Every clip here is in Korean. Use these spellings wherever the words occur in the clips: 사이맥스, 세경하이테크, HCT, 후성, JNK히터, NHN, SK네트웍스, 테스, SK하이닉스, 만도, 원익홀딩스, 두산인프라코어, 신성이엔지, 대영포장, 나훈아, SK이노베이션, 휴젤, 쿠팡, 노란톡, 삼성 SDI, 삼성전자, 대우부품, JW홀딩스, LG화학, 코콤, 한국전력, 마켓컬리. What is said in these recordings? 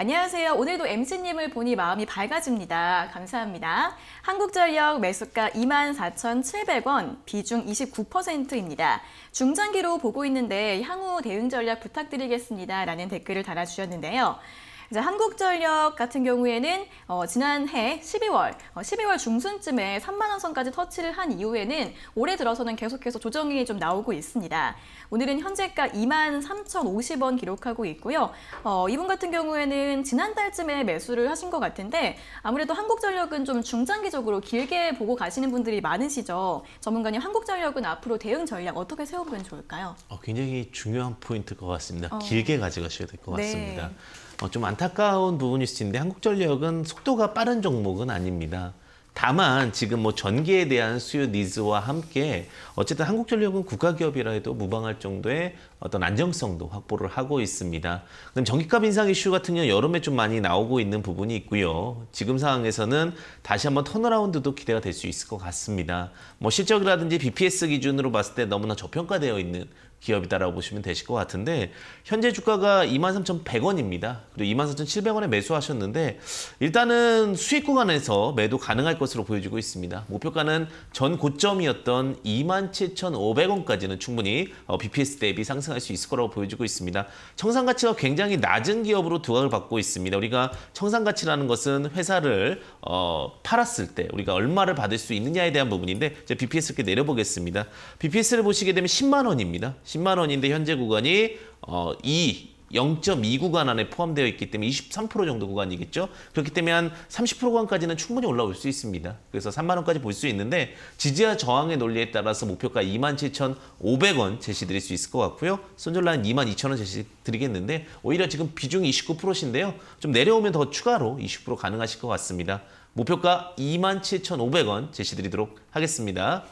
안녕하세요. 오늘도 MC님을 보니 마음이 밝아집니다. 감사합니다. 한국전력 매수가 24,700원, 비중 29%입니다. 중장기로 보고 있는데 향후 대응 전략 부탁드리겠습니다. 라는 댓글을 달아주셨는데요. 이제 한국전력 같은 경우에는 지난해 12월 중순쯤에 3만원 선까지 터치를 한 이후에는 올해 들어서는 계속해서 조정이 좀 나오고 있습니다. 오늘은 현재가 23,050원 기록하고 있고요. 이분 같은 경우에는 지난달쯤에 매수를 하신 것 같은데 아무래도 한국전력은 좀 중장기적으로 길게 보고 가시는 분들이 많으시죠. 전문가님, 한국전력은 앞으로 대응 전략 어떻게 세우면 좋을까요? 굉장히 중요한 포인트일 것 같습니다. 길게 가져가셔야 될 것 같습니다. 네. 좀 안타까운 부분일 수 있는데 한국전력은 속도가 빠른 종목은 아닙니다. 다만 지금 전기에 대한 수요 니즈와 함께 어쨌든 한국전력은 국가기업이라 해도 무방할 정도의 어떤 안정성도 확보를 하고 있습니다. 그럼 전기값 인상 이슈 같은 경우 여름에 좀 많이 나오고 있는 부분이 있고요. 지금 상황에서는 다시 한번 턴어라운드도 기대가 될 수 있을 것 같습니다. 실적이라든지 BPS 기준으로 봤을 때 너무나 저평가되어 있는 기업이다라고 보시면 되실 것 같은데 현재 주가가 23,100원입니다. 그리고 24,700원에 매수하셨는데 일단은 수익 구간에서 매도 가능할 것으로 보여지고 있습니다. 목표가는 전 고점이었던 27,500원까지는 충분히 BPS 대비 상승할 수 있을 거라고 보여지고 있습니다. 청산가치가 굉장히 낮은 기업으로 두각을 받고 있습니다. 우리가 청산가치라는 것은 회사를 팔았을 때 우리가 얼마를 받을 수 있느냐에 대한 부분인데 BPS 이렇게 내려보겠습니다. BPS를 보시게 되면 10만 원입니다. 10만 원인데 현재 구간이 0.2 구간 안에 포함되어 있기 때문에 23% 정도 구간이겠죠. 그렇기 때문에 한 30% 구간까지는 충분히 올라올 수 있습니다. 그래서 3만 원까지 볼 수 있는데 지지와 저항의 논리에 따라서 목표가 27,500원 제시드릴 수 있을 것 같고요. 손절라인 22,000원 제시드리겠는데 오히려 지금 비중이 29%인데요. 좀 내려오면 더 추가로 20% 가능하실 것 같습니다. 목표가 27,500원 제시드리도록 하겠습니다.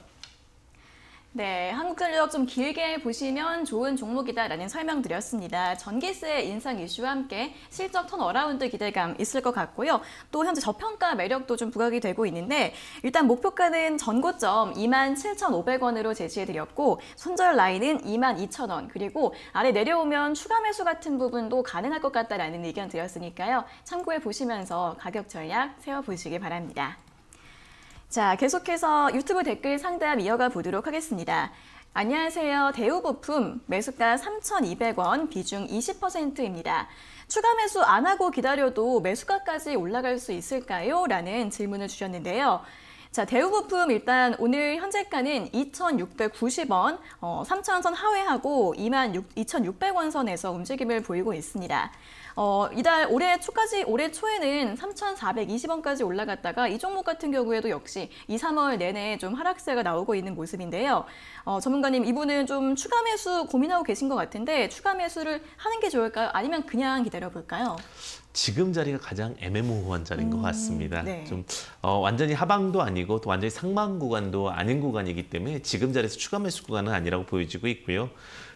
네, 한국전력 좀 길게 보시면 좋은 종목이다라는 설명드렸습니다. 전기세 인상 이슈와 함께 실적 턴어라운드 기대감 있을 것 같고요. 또 현재 저평가 매력도 좀 부각이 되고 있는데 일단 목표가는 전고점 27,500원으로 제시해드렸고 손절 라인은 22,000원 그리고 아래 내려오면 추가 매수 같은 부분도 가능할 것 같다라는 의견 드렸으니까요. 참고해 보시면서 가격 전략 세워보시기 바랍니다. 자, 계속해서 유튜브 댓글 상담 이어가 보도록 하겠습니다. 안녕하세요. 대우부품 매수가 3,200원, 비중 20%입니다. 추가 매수 안 하고 기다려도 매수가까지 올라갈 수 있을까요? 라는 질문을 주셨는데요. 자, 대우부품 일단 오늘 현재가는 2,690원, 3,000원 선 하회하고 2,600원 선에서 움직임을 보이고 있습니다. 이달 올해 초에는 3,420원까지 올라갔다가 이 종목 같은 경우에도 역시 2, 3월 내내 좀 하락세가 나오고 있는 모습인데요. 전문가님, 이분은 좀 추가 매수 고민하고 계신 것 같은데 추가 매수를 하는 게 좋을까요? 아니면 그냥 기다려볼까요? 지금 자리가 가장 애매모호한 자리인 것 같습니다. 네. 좀 완전히 하방도 아니고 또 완전히 상방 구간도 아닌 구간이기 때문에 지금 자리에서 추가 매수 구간은 아니라고 보여지고 있고요.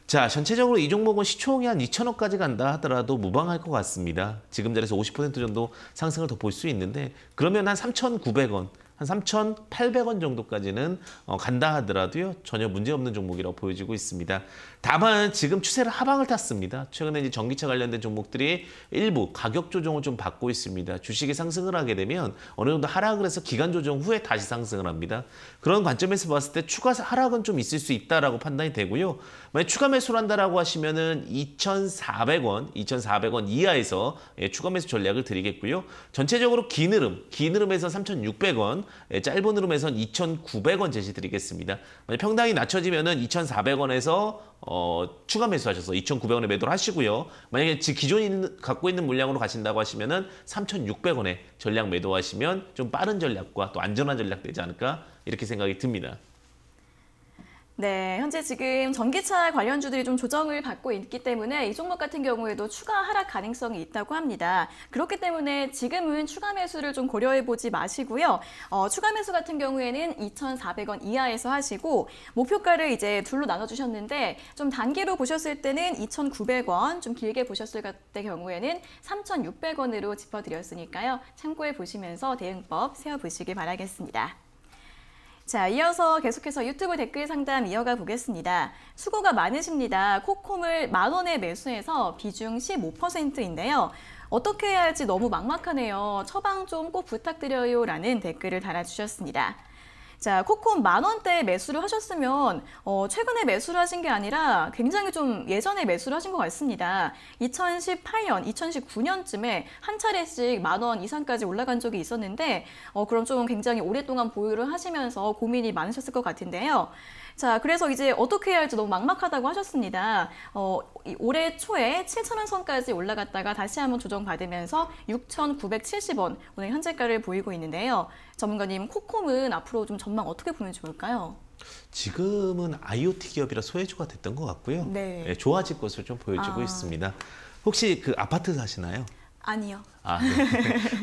자, 전체적으로 이 종목은 시총이 한 2,000원까지 간다 하더라도 무방할 것 같습니다. 지금 자리에서 50% 정도 상승을 더 볼 수 있는데 그러면 한 3,900원, 한 3,800원 정도까지는 간다 하더라도요. 전혀 문제없는 종목이라고 보여지고 있습니다. 다만 지금 추세를 하방을 탔습니다. 최근에 이제 전기차 관련된 종목들이 일부 가격 조정을 좀 받고 있습니다. 주식이 상승을 하게 되면 어느 정도 하락을 해서 기간 조정 후에 다시 상승을 합니다. 그런 관점에서 봤을 때 추가 하락은 좀 있을 수 있다라고 판단이 되고요. 만약 추가 매수를 한다라고 하시면은 2,400원 이하에서 추가 매수 전략을 드리겠고요. 전체적으로 긴 흐름에서 3,600원, 짧은 흐름에선 2,900원 제시드리겠습니다. 평당이 낮춰지면은 2,400원에서 추가 매수하셔서 2,900원에 매도를 하시고요. 만약에 기존 갖고 있는 물량으로 가신다고 하시면은 3,600원에 전략 매도하시면 좀 빠른 전략과 또 안전한 전략 되지 않을까 이렇게 생각이 듭니다. 네, 현재 지금 전기차 관련주들이 좀 조정을 받고 있기 때문에 이 종목 같은 경우에도 추가 하락 가능성이 있다고 합니다. 그렇기 때문에 지금은 추가 매수를 좀 고려해보지 마시고요. 추가 매수 같은 경우에는 2,400원 이하에서 하시고 목표가를 이제 둘로 나눠주셨는데 좀 단기로 보셨을 때는 2,900원, 좀 길게 보셨을 때 경우에는 3,600원으로 짚어드렸으니까요. 참고해보시면서 대응법 세워보시기 바라겠습니다. 자, 이어서 계속해서 유튜브 댓글 상담 이어가 보겠습니다. 수고가 많으십니다. 코콤을 10,000원에 매수해서 비중 15%인데요. 어떻게 해야 할지 너무 막막하네요. 처방 좀 꼭 부탁드려요라는 댓글을 달아주셨습니다. 자, 코콤 10,000원대에 매수를 하셨으면 최근에 매수를 하신 게 아니라 굉장히 좀 예전에 매수를 하신 것 같습니다. 2018년, 2019년쯤에 한 차례씩 10,000원 이상까지 올라간 적이 있었는데 그럼 좀 굉장히 오랫동안 보유를 하시면서 고민이 많으셨을 것 같은데요. 자, 그래서 이제 어떻게 해야 할지 너무 막막하다고 하셨습니다. 올해 초에 7,000원 선까지 올라갔다가 다시 한번 조정받으면서 6,970원, 오늘 현재가를 보이고 있는데요. 전문가님, 코콤은 앞으로 좀 전망 어떻게 보면 좋을까요? 지금은 IoT 기업이라 소외주가 됐던 것 같고요. 네. 네, 좋아질 것을 좀 보여주고 있습니다. 혹시 그 아파트 사시나요? 아니요. 아, 네.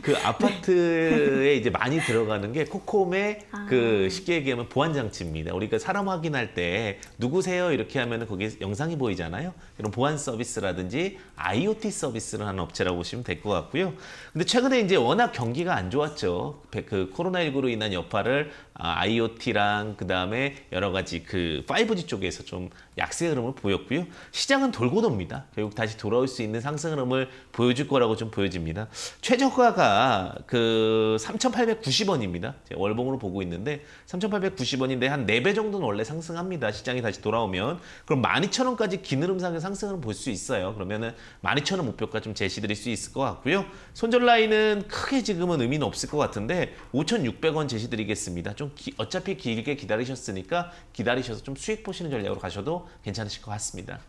그 아파트에 네. 이제 많이 들어가는 게 코콤의 그 쉽게 얘기하면 보안 장치입니다. 우리가 사람 확인할 때 누구세요? 이렇게 하면은 거기 영상이 보이잖아요. 이런 보안 서비스라든지 IoT 서비스를 하는 업체라고 보시면 될 것 같고요. 근데 최근에 이제 워낙 경기가 안 좋았죠. 그 코로나19로 인한 여파를 IoT랑 그 다음에 여러 가지 그 5G 쪽에서 좀 약세 흐름을 보였고요. 시장은 돌고 돕니다. 결국 다시 돌아올 수 있는 상승 흐름을 보여줄 거라고 좀 보여집니다. 최저가가 그 3,890원입니다. 월봉으로 보고 있는데 3,890원인데 한 4배 정도는 원래 상승합니다. 시장이 다시 돌아오면. 그럼 12,000원까지 긴 흐름상의 상승을 볼 수 있어요. 그러면은 12,000원 목표가 좀 제시드릴 수 있을 것 같고요. 손절 라인은 크게 지금은 의미는 없을 것 같은데 5,600원 제시드리겠습니다. 좀 어차피 길게 기다리셨으니까 기다리셔서 좀 수익 보시는 전략으로 가셔도 괜찮으실 것 같습니다.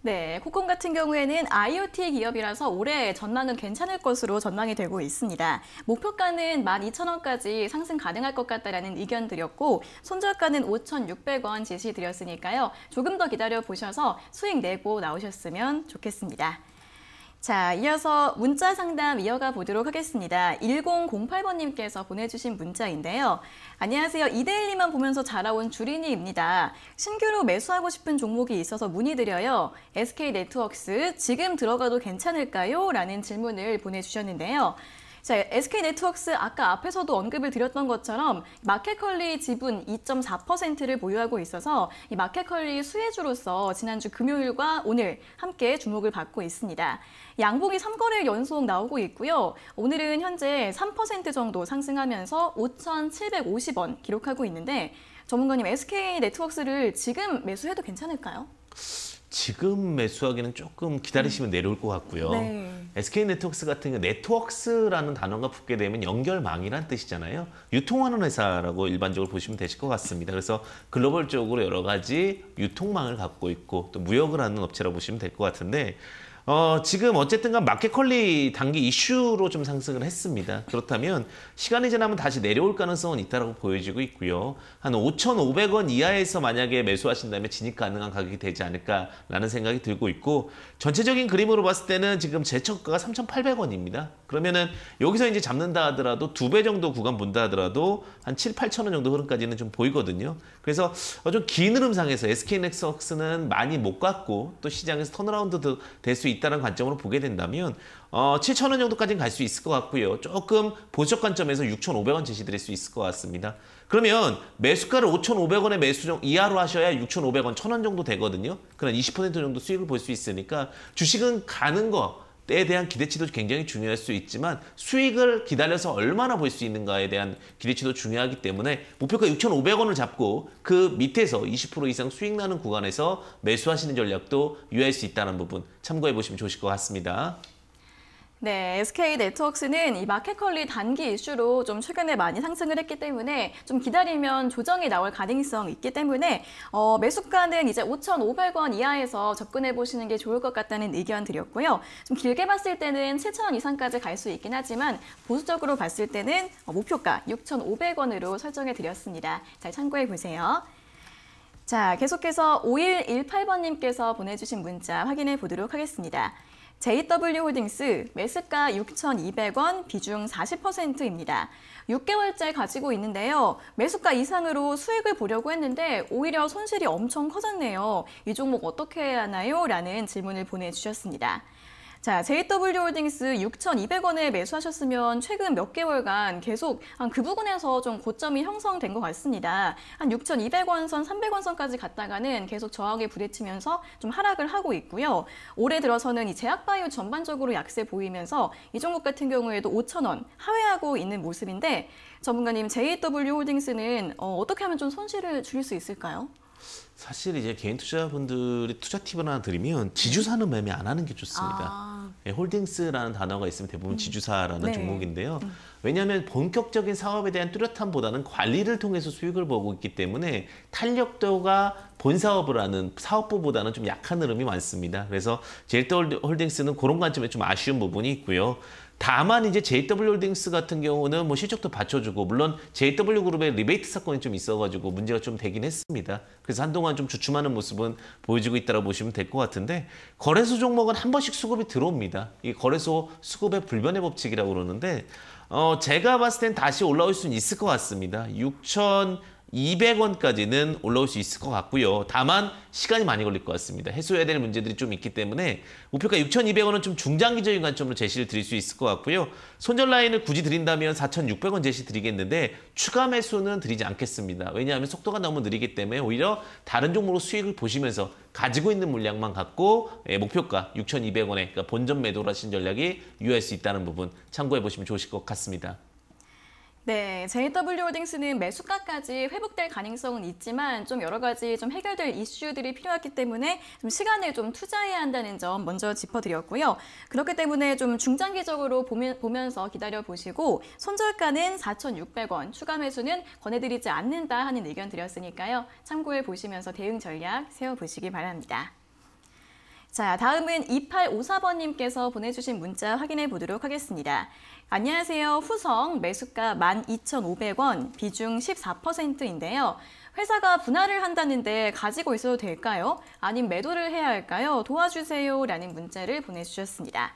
네, 코콤 같은 경우에는 IoT 기업이라서 올해 전망은 괜찮을 것으로 전망이 되고 있습니다. 목표가는 12,000원까지 상승 가능할 것 같다라는 의견 드렸고 손절가는 5,600원 제시드렸으니까요. 조금 더 기다려보셔서 수익 내고 나오셨으면 좋겠습니다. 자, 이어서 문자 상담 이어가 보도록 하겠습니다. 1008번님께서 보내주신 문자인데요. 안녕하세요. 이데일리만 보면서 자라온 주린이입니다. 신규로 매수하고 싶은 종목이 있어서 문의드려요. SK네트웍스 지금 들어가도 괜찮을까요? 라는 질문을 보내주셨는데요. 자, SK네트웍스 아까 앞에서도 언급을 드렸던 것처럼 마켓컬리 지분 2.4%를 보유하고 있어서 이 마켓컬리 수혜주로서 지난주 금요일과 오늘 함께 주목을 받고 있습니다. 양봉이 3거래일 연속 나오고 있고요. 오늘은 현재 3% 정도 상승하면서 5,750원 기록하고 있는데 전문가님, SK네트웍스를 지금 매수해도 괜찮을까요? 지금 매수하기는 조금 기다리시면 내려올 것 같고요. 네. SK네트웍스 같은 경우 네트웍스라는 단어가 붙게 되면 연결망이란 뜻이잖아요. 유통하는 회사라고 일반적으로 보시면 되실 것 같습니다. 그래서 글로벌적으로 여러 가지 유통망을 갖고 있고 또 무역을 하는 업체라고 보시면 될 것 같은데 지금 어쨌든 간 마켓컬리 단기 이슈로 좀 상승을 했습니다. 그렇다면 시간이 지나면 다시 내려올 가능성은 있다고 보여지고 있고요. 한 5,500원 이하에서 만약에 매수하신다면 진입 가능한 가격이 되지 않을까라는 생각이 들고 있고 전체적인 그림으로 봤을 때는 지금 재척가가 3,800원입니다. 그러면은 여기서 이제 잡는다 하더라도 2배 정도 구간 본다 하더라도 한 7,8,000원 정도 흐름까지는 좀 보이거든요. 그래서 좀 긴 흐름상에서 SK넥스는 많이 못 갔고 또 시장에서 턴어라운드 될 수 있다는 관점으로 보게 된다면 7,000원 정도까지는 갈 수 있을 것 같고요. 조금 보수적 관점에서 6,500원 제시드릴 수 있을 것 같습니다. 그러면 매수가를 5,500원에 매수 이하로 하셔야 6,500원, 1,000원 정도 되거든요. 그럼 20% 정도 수익을 볼 수 있으니까 주식은 가는 거에 대한 기대치도 굉장히 중요할 수 있지만 수익을 기다려서 얼마나 볼 수 있는가에 대한 기대치도 중요하기 때문에 목표가 6,500원을 잡고 그 밑에서 20% 이상 수익 나는 구간에서 매수하시는 전략도 유효할 수 있다는 부분 참고해 보시면 좋으실 것 같습니다. 네, SK네트웍스는 이 마켓컬리 단기 이슈로 좀 최근에 많이 상승을 했기 때문에 좀 기다리면 조정이 나올 가능성이 있기 때문에 매수가는 이제 5,500원 이하에서 접근해 보시는 게 좋을 것 같다는 의견 드렸고요. 좀 길게 봤을 때는 7,000원 이상까지 갈 수 있긴 하지만 보수적으로 봤을 때는 목표가 6,500원으로 설정해 드렸습니다. 잘 참고해 보세요. 자, 계속해서 5118번님께서 보내주신 문자 확인해 보도록 하겠습니다. JW홀딩스 매수가 6,200원, 비중 40%입니다. 6개월째 가지고 있는데요. 매수가 이상으로 수익을 보려고 했는데 오히려 손실이 엄청 커졌네요. 이 종목 어떻게 해야 하나요? 라는 질문을 보내주셨습니다. 자, JW홀딩스 6,200원에 매수하셨으면 최근 몇 개월간 계속 그 부근에서 좀 고점이 형성된 것 같습니다. 한 6,200원 선, 300원 선까지 갔다가는 계속 저항에 부딪히면서 좀 하락을 하고 있고요. 올해 들어서는 이 제약바이오 전반적으로 약세 보이면서 이 종목 같은 경우에도 5,000원 하회하고 있는 모습인데, 전문가님, JW홀딩스는 어떻게 하면 좀 손실을 줄일 수 있을까요? 사실 이제 개인 투자분들이 투자 팁을 하나 드리면 지주사는 매매 안 하는 게 좋습니다. 예, 홀딩스라는 단어가 있으면 대부분 지주사라는 종목인데요. 왜냐하면 본격적인 사업에 대한 뚜렷함보다는 관리를 통해서 수익을 보고 있기 때문에 탄력도가 본 사업을 하는 사업부보다는 좀 약한 흐름이 많습니다. 그래서 JW홀딩스는 그런 관점에 좀 아쉬운 부분이 있고요. 다만 이제 JW홀딩스 같은 경우는 뭐 실적도 받쳐주고, 물론 JW그룹의 리베이트 사건이 좀 있어가지고 문제가 좀 되긴 했습니다. 그래서 한동안 좀 주춤하는 모습은 보여지고 있다고 보시면 될 것 같은데, 거래소 종목은 한 번씩 수급이 들어옵니다. 이 거래소 수급의 불변의 법칙이라고 그러는데, 제가 봤을 땐 다시 올라올 수는 있을 것 같습니다. 6,200원까지는 올라올 수 있을 것 같고요. 다만 시간이 많이 걸릴 것 같습니다. 해소해야 될 문제들이 좀 있기 때문에 목표가 6,200원은 좀 중장기적인 관점으로 제시를 드릴 수 있을 것 같고요. 손절 라인을 굳이 드린다면 4,600원 제시 드리겠는데 추가 매수는 드리지 않겠습니다. 왜냐하면 속도가 너무 느리기 때문에 오히려 다른 종목으로 수익을 보시면서 가지고 있는 물량만 갖고 목표가 6,200원에 그러니까 본전 매도를 하신 전략이 유효할 수 있다는 부분 참고해 보시면 좋으실 것 같습니다. 네, JW홀딩스는 매수가까지 회복될 가능성은 있지만 좀 여러 가지 좀 해결될 이슈들이 필요했기 때문에 좀 시간을 좀 투자해야 한다는 점 먼저 짚어드렸고요. 그렇기 때문에 좀 중장기적으로 보면서 기다려보시고, 손절가는 4,600원, 추가 매수는 권해드리지 않는다 하는 의견 드렸으니까요. 참고해 보시면서 대응 전략 세워보시기 바랍니다. 자, 다음은 2854번님께서 보내주신 문자 확인해 보도록 하겠습니다. 안녕하세요. 후성 매수가 12,500원, 비중 14%인데요. 회사가 분할을 한다는데 가지고 있어도 될까요? 아님 매도를 해야 할까요? 도와주세요. 라는 문자를 보내주셨습니다.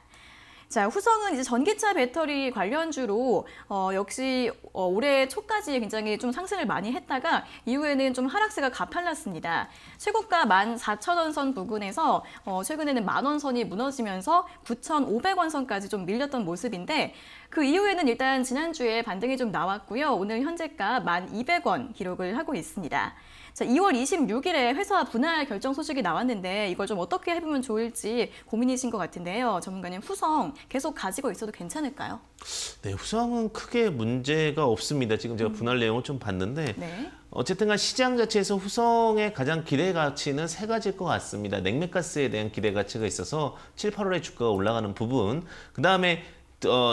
자, 후성은 이제 전기차 배터리 관련주로 역시 올해 초까지 굉장히 좀 상승을 많이 했다가 이후에는 좀 하락세가 가팔랐습니다. 최고가 14,000원 선 부근에서 최근에는 10,000원 선이 무너지면서 9,500원 선까지 좀 밀렸던 모습인데, 그 이후에는 일단 지난주에 반등이 좀 나왔고요. 오늘 현재가 12,000원 기록을 하고 있습니다. 자, 2월 26일에 회사 분할 결정 소식이 나왔는데 이걸 좀 어떻게 해보면 좋을지 고민이신 것 같은데요. 전문가님, 후성 계속 가지고 있어도 괜찮을까요? 네, 후성은 크게 문제가 없습니다. 지금 제가 분할 내용을 좀 봤는데 어쨌든 간 시장 자체에서 후성의 가장 기대가치는 세 가지일 것 같습니다. 냉매가스에 대한 기대가치가 있어서 7, 8월에 주가가 올라가는 부분, 그 다음에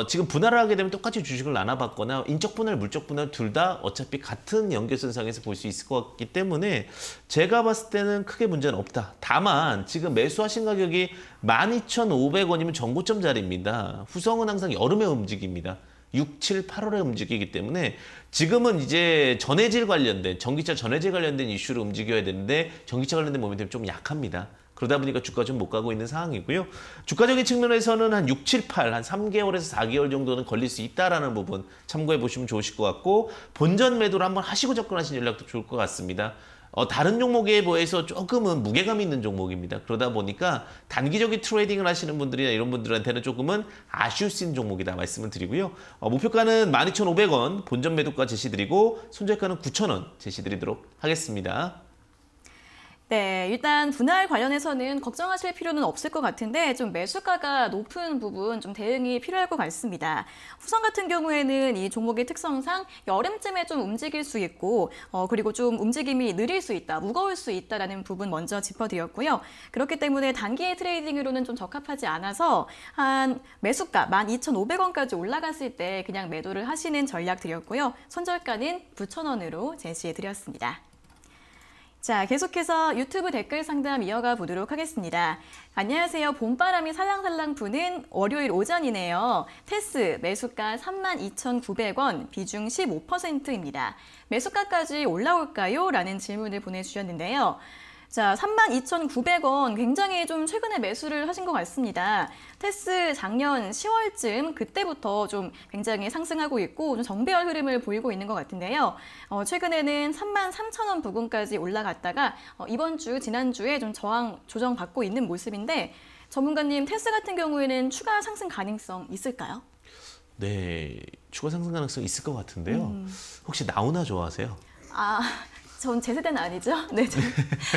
지금 분할을 하게 되면 똑같이 주식을 나눠봤거나 인적 분할, 물적 분할 둘 다 어차피 같은 연결선상에서 볼 수 있을 것 같기 때문에 제가 봤을 때는 크게 문제는 없다. 다만 지금 매수하신 가격이 12,500원이면 전고점 자리입니다. 후성은 항상 여름에 움직입니다. 6, 7, 8월에 움직이기 때문에 지금은 이제 전해질 관련된, 전기차 전해질 관련된 이슈로 움직여야 되는데 전기차 관련된 모멘텀이 좀 약합니다. 그러다 보니까 주가 좀 못 가고 있는 상황이고요. 주가적인 측면에서는 한 6, 7, 8, 한 3개월에서 4개월 정도는 걸릴 수 있다라는 부분 참고해 보시면 좋으실 것 같고, 본전 매도를 한번 하시고 접근하시는 전략도 좋을 것 같습니다. 다른 종목에 비해서 조금은 무게감이 있는 종목입니다. 그러다 보니까 단기적인 트레이딩을 하시는 분들이나 이런 분들한테는 조금은 아쉬울 수 있는 종목이다 말씀을 드리고요. 목표가는 12,500원, 본전 매도가 제시드리고 손절가는 9,000원 제시드리도록 하겠습니다. 네, 일단 분할 관련해서는 걱정하실 필요는 없을 것 같은데 좀 매수가가 높은 부분 좀 대응이 필요할 것 같습니다. 후성 같은 경우에는 이 종목의 특성상 여름쯤에 좀 움직일 수 있고 그리고 좀 움직임이 느릴 수 있다, 무거울 수 있다라는 부분 먼저 짚어드렸고요. 그렇기 때문에 단기의 트레이딩으로는 좀 적합하지 않아서 한 매수가 12,500원까지 올라갔을 때 그냥 매도를 하시는 전략 드렸고요. 손절가는 9,000원으로 제시해드렸습니다. 자, 계속해서 유튜브 댓글 상담 이어가 보도록 하겠습니다. 안녕하세요. 봄바람이 살랑살랑 부는 월요일 오전이네요. 테스 매수가 32,900원, 비중 15%입니다. 매수가까지 올라올까요? 라는 질문을 보내주셨는데요. 자, 32,900원 굉장히 좀 최근에 매수를 하신 것 같습니다. 테스 작년 10월쯤 그때부터 좀 굉장히 상승하고 있고 좀 정배열 흐름을 보이고 있는 것 같은데요. 최근에는 33,000원 부근까지 올라갔다가 이번 주, 지난주에 좀 저항 조정받고 있는 모습인데, 전문가님, 테스 같은 경우에는 추가 상승 가능성 있을까요? 네, 추가 상승 가능성 있을 것 같은데요. 혹시 나훈아 좋아하세요? 아, 전 제 세대는 아니죠. 네,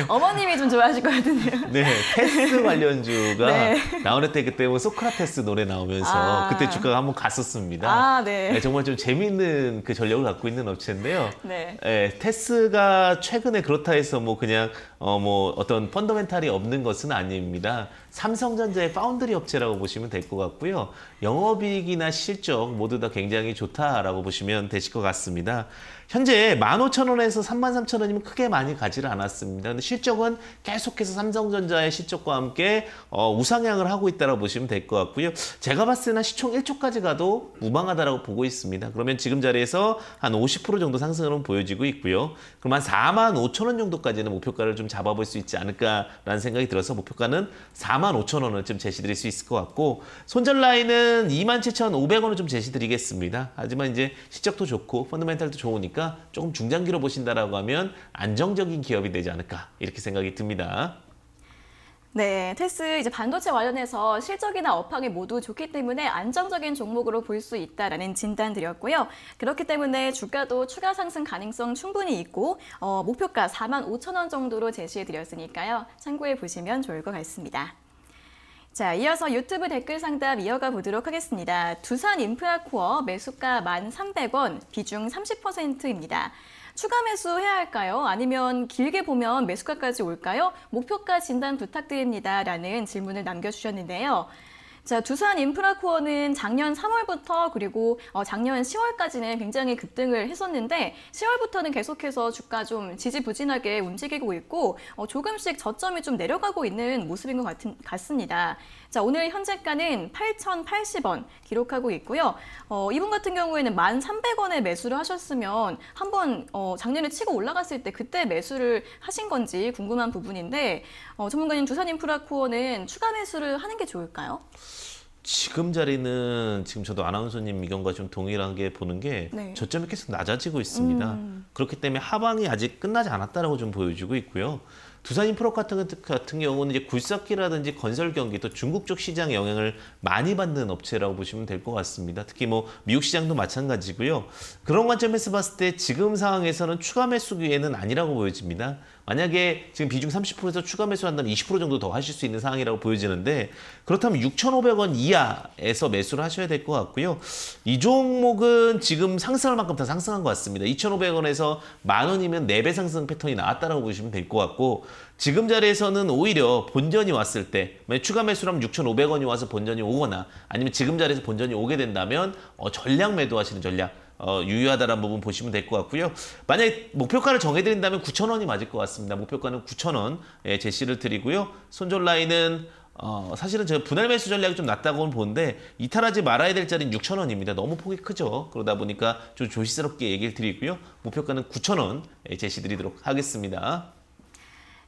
어머님이 좀 좋아하실 것 같은데요. 네, 테스 관련주가 네. 나올 때 그때 뭐 소크라테스 노래 나오면서 그때 주가가 한번 갔었습니다. 네. 네, 정말 좀 재미있는 그 전력을 갖고 있는 업체인데요. 네. 네, 테스가 최근에 그렇다 해서 뭐 그냥 어떤 펀더멘탈이 없는 것은 아닙니다. 삼성전자의 파운드리 업체라고 보시면 될 것 같고요. 영업이익이나 실적 모두 다 굉장히 좋다라고 보시면 되실 것 같습니다. 현재 15,000원에서 33,000원이면 크게 많이 가지를 않았습니다. 근데 실적은 계속해서 삼성전자의 실적과 함께 우상향을 하고 있다라고 보시면 될 것 같고요. 제가 봤을 때는 시총 1초까지 가도 무방하다라고 보고 있습니다. 그러면 지금 자리에서 한 50% 정도 상승을 보여지고 있고요. 그럼 한 45,000원 정도까지는 목표가를 좀 잡아볼 수 있지 않을까라는 생각이 들어서 목표가는 45,000원을 좀 제시드릴 수 있을 것 같고, 손절 라인은 27,500원을 좀 제시드리겠습니다. 하지만 이제 실적도 좋고 펀더멘탈도 좋으니까 조금 중장기로 보신다라고 하면 안정적인 기업이 되지 않을까 이렇게 생각이 듭니다. 네, 테스 이제 반도체 관련해서 실적이나 업황이 모두 좋기 때문에 안정적인 종목으로 볼 수 있다라는 진단 드렸고요. 그렇기 때문에 주가도 추가 상승 가능성 충분히 있고 목표가 45,000원 정도로 제시해 드렸으니까요. 참고해 보시면 좋을 것 같습니다. 자, 이어서 유튜브 댓글 상담 이어가 보도록 하겠습니다. 두산인프라코어 매수가 1,300원, 비중 30%입니다. 추가 매수해야 할까요? 아니면 길게 보면 매수가까지 올까요? 목표가 진단 부탁드립니다. 라는 질문을 남겨주셨는데요. 자, 두산인프라코어는 작년 3월부터 그리고 작년 10월까지는 굉장히 급등을 했었는데 10월부터는 계속해서 주가 좀 지지부진하게 움직이고 있고 조금씩 저점이 좀 내려가고 있는 모습인 것 같습니다. 자, 오늘 현재가는 8,080원 기록하고 있고요. 이분 같은 경우에는 1,300원에 매수를 하셨으면 한번 작년에 치고 올라갔을 때 그때 매수를 하신 건지 궁금한 부분인데 전문가님, 두산인프라코어는 추가 매수를 하는 게 좋을까요? 지금 자리는 지금 저도 아나운서님 의견과 좀 동일하게 보는 게 네. 저점이 계속 낮아지고 있습니다. 그렇기 때문에 하방이 아직 끝나지 않았다라고 좀 보여지고 있고요. 두산인프라 같은 경우는 이제 굴삭기라든지 건설 경기 또 중국 쪽 시장 영향을 많이 받는 업체라고 보시면 될 것 같습니다. 특히 뭐 미국 시장도 마찬가지고요. 그런 관점에서 봤을 때 지금 상황에서는 추가 매수 기회는 아니라고 보여집니다. 만약에 지금 비중 30%에서 추가 매수한다면 20% 정도 더 하실 수 있는 상황이라고 보여지는데, 그렇다면 6,500원 이하에서 매수를 하셔야 될 것 같고요. 이 종목은 지금 상승할 만큼 다 상승한 것 같습니다. 2,500원에서 10,000원이면 4배 상승 패턴이 나왔다라고 보시면 될 것 같고, 지금 자리에서는 오히려 본전이 왔을 때, 만약 추가 매수를 하면 6,500원이 와서 본전이 오거나 아니면 지금 자리에서 본전이 오게 된다면 전량 매도하시는 전략 유효하다라는 부분 보시면 될 것 같고요. 만약에 목표가를 정해드린다면 9,000원이 맞을 것 같습니다. 목표가는 9,000원 제시를 드리고요. 손절 라인은 사실은 제가 분할 매수 전략이 좀 낮다고는 보는데 이탈하지 말아야 될 자리는 6,000원입니다. 너무 폭이 크죠. 그러다 보니까 좀 조심스럽게 얘기를 드리고요. 목표가는 9,000원 제시드리도록 하겠습니다.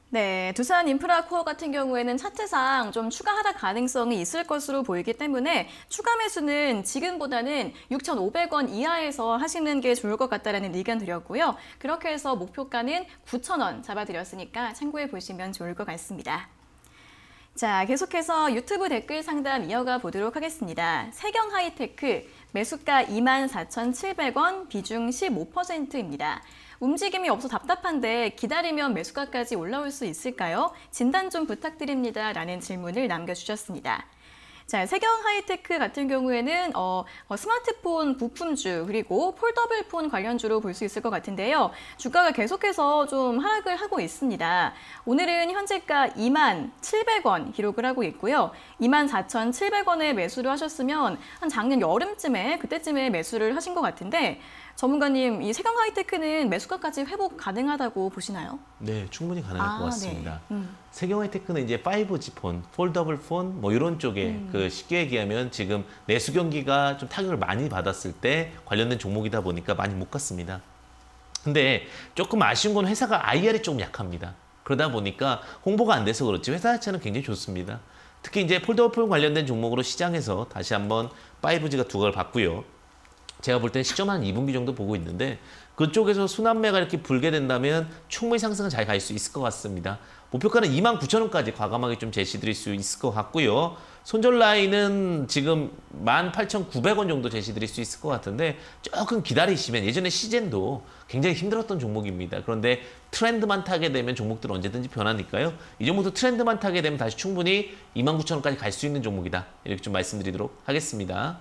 네, 두산인프라코어 같은 경우에는 차트상 좀 추가 하락 가능성이 있을 것으로 보이기 때문에 추가 매수는 지금보다는 6,500원 이하에서 하시는 게 좋을 것 같다라는 의견 드렸고요. 그렇게 해서 목표가는 9,000원 잡아드렸으니까 참고해 보시면 좋을 것 같습니다. 자, 계속해서 유튜브 댓글 상담 이어가 보도록 하겠습니다. 세경하이테크 매수가 24,700원, 비중 15%입니다. 움직임이 없어 답답한데 기다리면 매수가까지 올라올 수 있을까요? 진단 좀 부탁드립니다. 라는 질문을 남겨주셨습니다. 자, 세경하이테크 같은 경우에는 스마트폰 부품주 그리고 폴더블폰 관련주로 볼 수 있을 것 같은데요. 주가가 계속해서 좀 하락을 하고 있습니다. 오늘은 현재가 27,000원 기록을 하고 있고요. 24,700원에 매수를 하셨으면 한 작년 여름쯤에 그때쯤에 매수를 하신 것 같은데, 전문가님, 이 세경하이테크는 매수가까지 회복 가능하다고 보시나요? 네, 충분히 가능할 것 같습니다. 네. 세경하이테크는 이제 5G 폰, 폴더블 폰 뭐 이런 쪽에 그 쉽게 얘기하면 지금 내수 경기가 좀 타격을 많이 받았을 때 관련된 종목이다 보니까 많이 못 갔습니다. 근데 조금 아쉬운 건 회사가 IR이 조금 약합니다. 그러다 보니까 홍보가 안 돼서 그렇지 회사 자체는 굉장히 좋습니다. 특히 이제 폴더블폰 관련된 종목으로 시장에서 다시 한번 5G가 두각을 봤고요. 제가 볼 때 시점 한 2분기 정도 보고 있는데 그쪽에서 순환매가 이렇게 불게 된다면 충분히 상승은 잘 갈 수 있을 것 같습니다. 목표가는 29,000원까지 과감하게 좀 제시드릴 수 있을 것 같고요. 손절 라인은 지금 18,900원 정도 제시드릴 수 있을 것 같은데 조금 기다리시면, 예전에 시젠도 굉장히 힘들었던 종목입니다. 그런데 트렌드만 타게 되면 종목들은 언제든지 변하니까요. 이 정도부터 트렌드만 타게 되면 다시 충분히 29,000원까지 갈 수 있는 종목이다. 이렇게 좀 말씀드리도록 하겠습니다.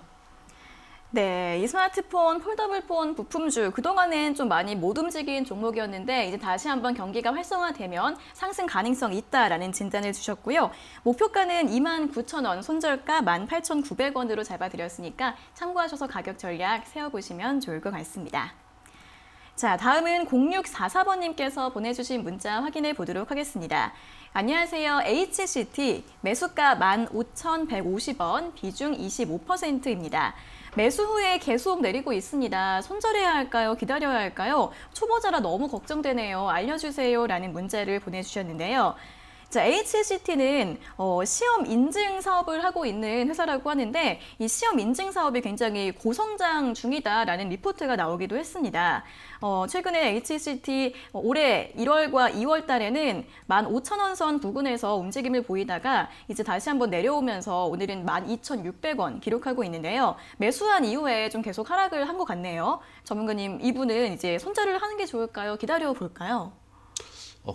네, 이 스마트폰, 폴더블폰 부품주 그동안은 좀 많이 못 움직인 종목이었는데 이제 다시 한번 경기가 활성화되면 상승 가능성이 있다라는 진단을 주셨고요. 목표가는 29,000원, 손절가 18,900원으로 잡아드렸으니까 참고하셔서 가격 전략 세워보시면 좋을 것 같습니다. 자, 다음은 0644번님께서 보내주신 문자 확인해 보도록 하겠습니다. 안녕하세요. HCT, 매수가 15,150원, 비중 25%입니다. 매수 후에 계속 내리고 있습니다. 손절해야 할까요? 기다려야 할까요? 초보자라 너무 걱정되네요. 알려주세요. 라는 문자를 보내주셨는데요. 자, HCT는 시험 인증 사업을 하고 있는 회사라고 하는데 이 시험 인증 사업이 굉장히 고성장 중이다라는 리포트가 나오기도 했습니다. 최근에 HCT 올해 1월과 2월 달에는 15,000원 선 부근에서 움직임을 보이다가 이제 다시 한번 내려오면서 오늘은 12,600원 기록하고 있는데요. 매수한 이후에 좀 계속 하락을 한 것 같네요. 전문가님, 이분은 이제 손절을 하는 게 좋을까요? 기다려 볼까요?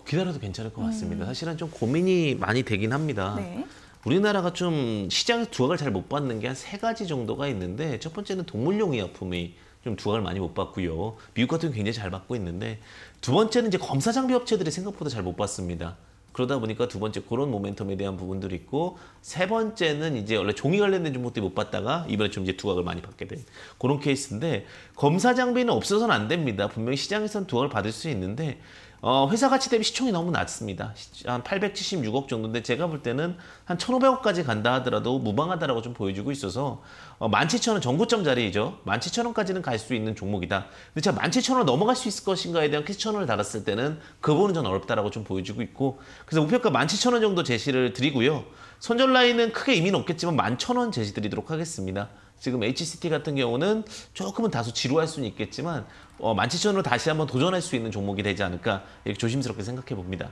기다려도 괜찮을 것 같습니다. 사실은 좀 고민이 많이 되긴 합니다. 네. 우리나라가 좀 시장에서 두각을 잘 못 받는 게 한 3가지 정도가 있는데, 첫 번째는 동물용 의약품이 좀 두각을 많이 못 받고요. 미국 같은 경우 굉장히 잘 받고 있는데, 두 번째는 이제 검사 장비 업체들이 생각보다 잘 못 받습니다. 그러다 보니까 두 번째 그런 모멘텀에 대한 부분들이 있고, 세 번째는 이제 원래 종이 관련된 종목들이 못 받다가 이번에 좀 이제 두각을 많이 받게 된 그런 케이스인데, 검사 장비는 없어서는 안 됩니다. 분명히 시장에선 두각을 받을 수 있는데 회사 가치 대비 시총이 너무 낮습니다. 한 876억 정도인데 제가 볼 때는 한 1,500억까지 간다 하더라도 무방하다라고 좀 보여주고 있어서 17,000원 전고점 자리이죠. 17,000원까지는 갈 수 있는 종목이다. 근데 제가 17,000원 넘어갈 수 있을 것인가에 대한 퀘스천을 달았을 때는 그 부분은 전 어렵다라고 좀 보여주고 있고, 그래서 목표가 17,000원 정도 제시를 드리고요. 손절 라인은 크게 의미는 없겠지만 11,000원 제시 드리도록 하겠습니다. 지금 HCT 같은 경우는 조금은 다소 지루할 수는 있겠지만 17,000원으로 다시 한번 도전할 수 있는 종목이 되지 않을까, 이렇게 조심스럽게 생각해 봅니다.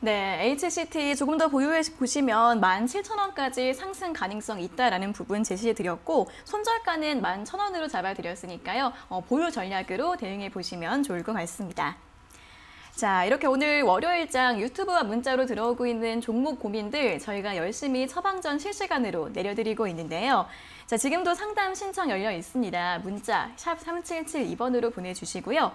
네, HCT 조금 더 보유해 보시면 17,000원까지 상승 가능성이 있다라는 부분 제시해드렸고, 손절가는 11,000원으로 잡아드렸으니까요. 보유 전략으로 대응해 보시면 좋을 것 같습니다. 자, 이렇게 오늘 월요일장 유튜브와 문자로 들어오고 있는 종목 고민들 저희가 열심히 처방전 실시간으로 내려드리고 있는데요. 자, 지금도 상담 신청 열려 있습니다. 문자 샵 3772번으로 보내주시고요.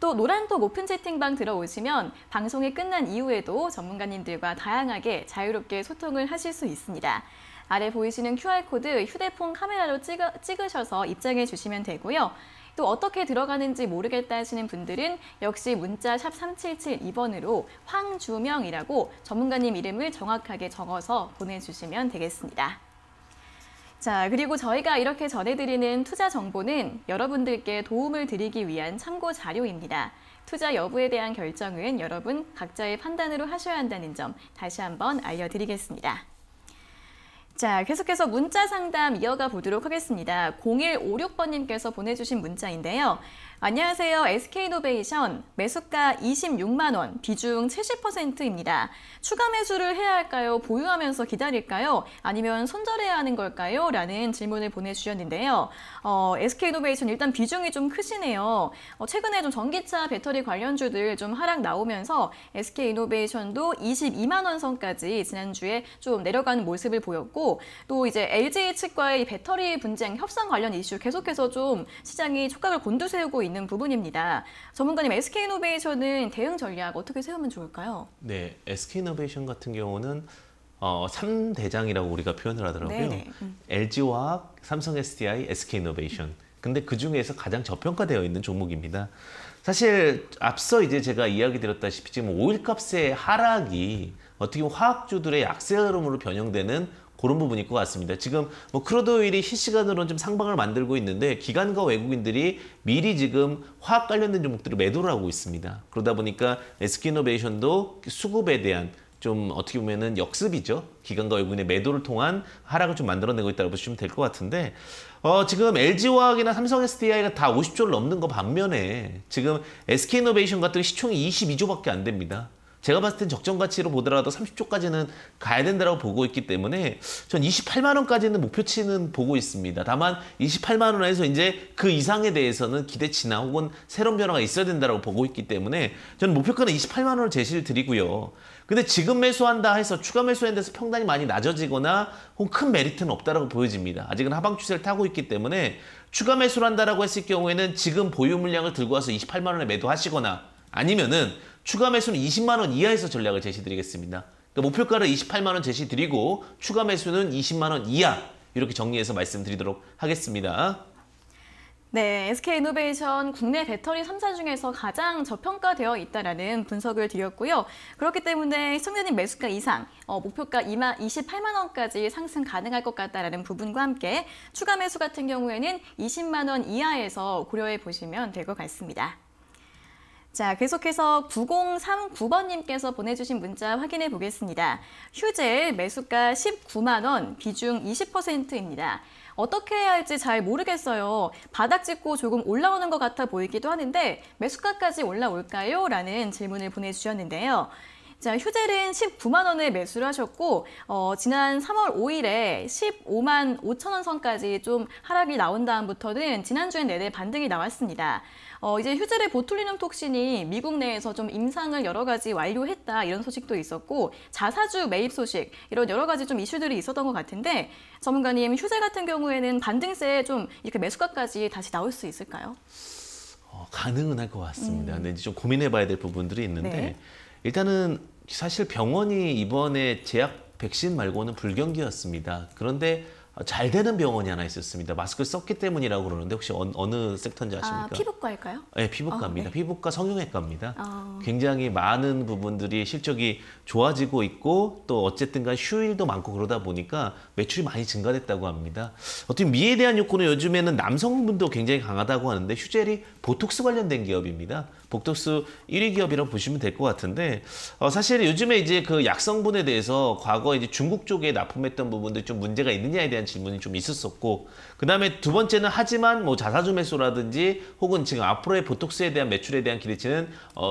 또 노란톡 오픈 채팅방 들어오시면 방송이 끝난 이후에도 전문가님들과 다양하게 자유롭게 소통을 하실 수 있습니다. 아래 보이시는 QR코드 휴대폰 카메라로 찍으셔서 입장해 주시면 되고요. 또 어떻게 들어가는지 모르겠다 하시는 분들은 역시 문자 샵 3772번으로 황주명이라고 전문가님 이름을 정확하게 적어서 보내주시면 되겠습니다. 자, 그리고 저희가 이렇게 전해드리는 투자 정보는 여러분들께 도움을 드리기 위한 참고 자료입니다. 투자 여부에 대한 결정은 여러분 각자의 판단으로 하셔야 한다는 점 다시 한번 알려드리겠습니다. 자, 계속해서 문자 상담 이어가 보도록 하겠습니다. 0156번님께서 보내주신 문자인데요. 안녕하세요. SK이노베이션, 매수가 26만원, 비중 70%입니다. 추가 매수를 해야 할까요? 보유하면서 기다릴까요? 아니면 손절해야 하는 걸까요? 라는 질문을 보내주셨는데요. SK이노베이션 일단 비중이 좀 크시네요. 최근에 좀 전기차 배터리 관련주들 좀 하락 나오면서 SK이노베이션도 22만원 선까지 지난주에 좀 내려가는 모습을 보였고, 또 이제 LG 측과의 배터리 분쟁 협상 관련 이슈 계속해서 좀 시장이 촉각을 곤두세우고 있는 부분입니다. 전문가님, SK이노베이션은 대응 전략 어떻게 세우면 좋을까요? 네, SK이노베이션 같은 경우는 3대장이라고 우리가 표현을 하더라고요. LG화학, 삼성 SDI, SK이노베이션. 근데 그 중에서 가장 저평가되어 있는 종목입니다. 사실 앞서 이제 제가 이야기 드렸다시피 지금 오일값의 하락이 어떻게 보면 화학주들의 약세 흐름으로 변형되는 그런 부분일 것 같습니다. 지금 뭐 크루드 오일이 실시간으로는 좀 상방을 만들고 있는데 기관과 외국인들이 미리 지금 화학 관련된 종목들을 매도를 하고 있습니다. 그러다 보니까 SK이노베이션도 수급에 대한 좀 어떻게 보면은 역습이죠. 기관과 외국인의 매도를 통한 하락을 좀 만들어내고 있다고 보시면 될 것 같은데, 지금 LG화학이나 삼성 SDI가 다 50조를 넘는 거 반면에 지금 SK이노베이션 같은 시총이 22조밖에 안 됩니다. 제가 봤을 땐 적정 가치로 보더라도 30조까지는 가야 된다고 보고 있기 때문에 전 28만 원까지는 목표치는 보고 있습니다. 다만 28만 원에서 이제 그 이상에 대해서는 기대치나 혹은 새로운 변화가 있어야 된다고 보고 있기 때문에 저는 목표가는 28만 원을 제시를 드리고요. 근데 지금 매수한다 해서 추가 매수에 대해서 평단이 많이 낮아지거나 혹은 큰 메리트는 없다라고 보여집니다. 아직은 하방 추세를 타고 있기 때문에 추가 매수를 한다라고 했을 경우에는 지금 보유 물량을 들고 와서 28만 원에 매도하시거나 아니면은 추가 매수는 20만 원 이하에서 전략을 제시드리겠습니다. 그러니까 목표가를 28만 원 제시드리고 추가 매수는 20만 원 이하 이렇게 정리해서 말씀드리도록 하겠습니다. 네, SK이노베이션 국내 배터리 3사 중에서 가장 저평가되어 있다라는 분석을 드렸고요. 그렇기 때문에 시청자님 매수가 이상, 목표가 28만 원까지 상승 가능할 것 같다라는 부분과 함께 추가 매수 같은 경우에는 20만 원 이하에서 고려해 보시면 될 것 같습니다. 자, 계속해서 9039번님께서 보내주신 문자 확인해 보겠습니다. 휴젤 매수가 19만 원, 비중 20%입니다. 어떻게 해야 할지 잘 모르겠어요. 바닥 찍고 조금 올라오는 것 같아 보이기도 하는데 매수가까지 올라올까요? 라는 질문을 보내주셨는데요. 자, 휴젤은 19만 원에 매수를 하셨고 지난 3월 5일에 15만 5천 원 선까지 좀 하락이 나온 다음부터는 지난주에 내내 반등이 나왔습니다. 이제 휴젤의 보툴리눔 톡신이 미국 내에서 좀 임상을 여러 가지 완료했다 이런 소식도 있었고 자사주 매입 소식 이런 여러 가지 좀 이슈들이 있었던 것 같은데 전문가님 휴젤 같은 경우에는 반등세에 좀 이렇게 매수가까지 다시 나올 수 있을까요? 가능은 할 것 같습니다. 근데 이제 좀 고민해봐야 될 부분들이 있는데 네. 일단은 사실 병원이 이번에 제약 백신 말고는 불경기였습니다. 그런데 잘 되는 병원이 하나 있었습니다. 마스크를 썼기 때문이라고 그러는데 혹시 어느 섹터인지 아십니까? 피부과일까요? 네, 피부과입니다. 네. 피부과 성형외과입니다. 굉장히 많은 부분들이 실적이 좋아지고 있고 또 어쨌든 간 휴일도 많고 그러다 보니까 매출이 많이 증가됐다고 합니다. 어떻게 미에 대한 욕구는 요즘에는 남성분도 굉장히 강하다고 하는데 휴젤이 보톡스 관련된 기업입니다. 보톡스 1위 기업이라고 보시면 될 것 같은데 사실 요즘에 이제 그 약성분에 대해서 과거 이제 중국 쪽에 납품했던 부분들이 좀 문제가 있느냐에 대한 질문이 좀 있었었고 그 다음에 두 번째는 하지만 뭐 자사주 매수라든지 혹은 지금 앞으로의 보톡스에 대한 매출에 대한 기대치는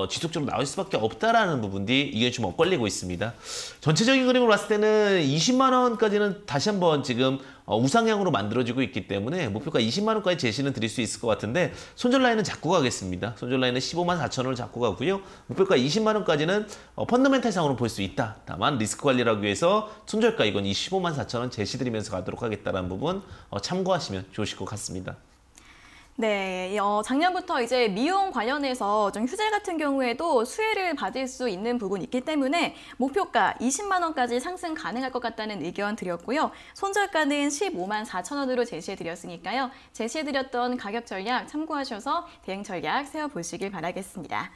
지속적으로 나올 수밖에 없다라는 부분이 이게 좀 엇갈리고 있습니다. 전체적인 그림으로 봤을 때는 20만 원까지는 다시 한번 지금 우상향으로 만들어지고 있기 때문에 목표가 20만 원까지 제시는 드릴 수 있을 것 같은데 손절 라인은 잡고 가겠습니다. 손절 라인은 15만 4천 원을 잡고 가고요. 목표가 20만 원까지는 펀더멘탈상으로 볼 수 있다. 다만 리스크 관리를 하기 위해서 손절가 이건 15만 4천 원 제시드리면서 가도록 하겠다는 부분 참고하시면 좋으실 것 같습니다. 네, 작년부터 이제 미용 관련해서 좀 휴젤 같은 경우에도 수혜를 받을 수 있는 부분이 있기 때문에 목표가 20만 원까지 상승 가능할 것 같다는 의견 드렸고요. 손절가는 15만 4천 원으로 제시해드렸으니까요. 제시해드렸던 가격 전략 참고하셔서 대응 전략 세워보시길 바라겠습니다.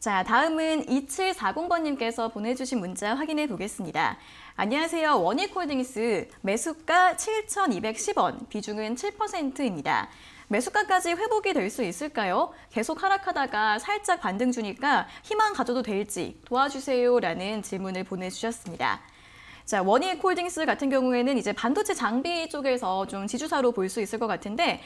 자, 다음은 2740번님께서 보내주신 문자 확인해 보겠습니다. 안녕하세요. 원익홀딩스 매수가 7,210원, 비중은 7%입니다. 매수가까지 회복이 될 수 있을까요? 계속 하락하다가 살짝 반등 주니까 희망 가져도 될지 도와주세요라는 질문을 보내주셨습니다. 자, 원익홀딩스 같은 경우에는 이제 반도체 장비 쪽에서 좀 지주사로 볼 수 있을 것 같은데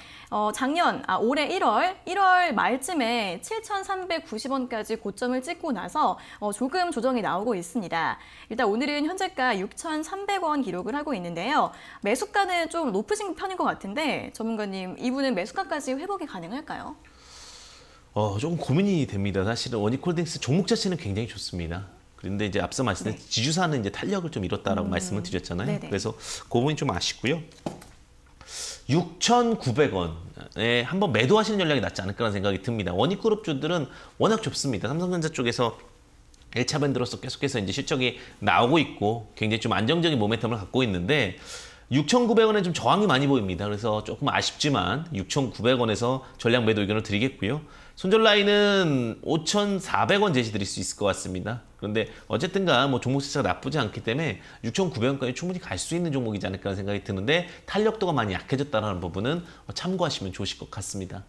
올해 1월 말쯤에 7,390원까지 고점을 찍고 나서 조금 조정이 나오고 있습니다. 일단 오늘은 현재가 6,300원 기록을 하고 있는데요. 매수가는 좀 높으신 편인 것 같은데 전문가님, 이분은 매수가까지 회복이 가능할까요? 조금 고민이 됩니다. 사실은 원익홀딩스 종목 자체는 굉장히 좋습니다. 근데 이제 앞서 말씀드린 네. 지주사는 이제 탄력을 좀 잃었다라고 말씀을 드렸잖아요. 네네. 그래서 그 부분이 좀 아쉽고요. 6,900원에 한번 매도하시는 전략이 낫지 않을까라는 생각이 듭니다. 원익그룹주들은 워낙 좁습니다. 삼성전자 쪽에서 1차 밴드로서 계속해서 이제 실적이 나오고 있고 굉장히 좀 안정적인 모멘텀을 갖고 있는데 6,900원에 좀 저항이 많이 보입니다. 그래서 조금 아쉽지만 6,900원에서 전략 매도 의견을 드리겠고요. 손절 라인은 5,400원 제시드릴 수 있을 것 같습니다. 그런데 어쨌든가 뭐 종목 자체가 나쁘지 않기 때문에 6,900원까지 충분히 갈 수 있는 종목이지 않을까 생각이 드는데 탄력도가 많이 약해졌다는 부분은 참고하시면 좋으실 것 같습니다.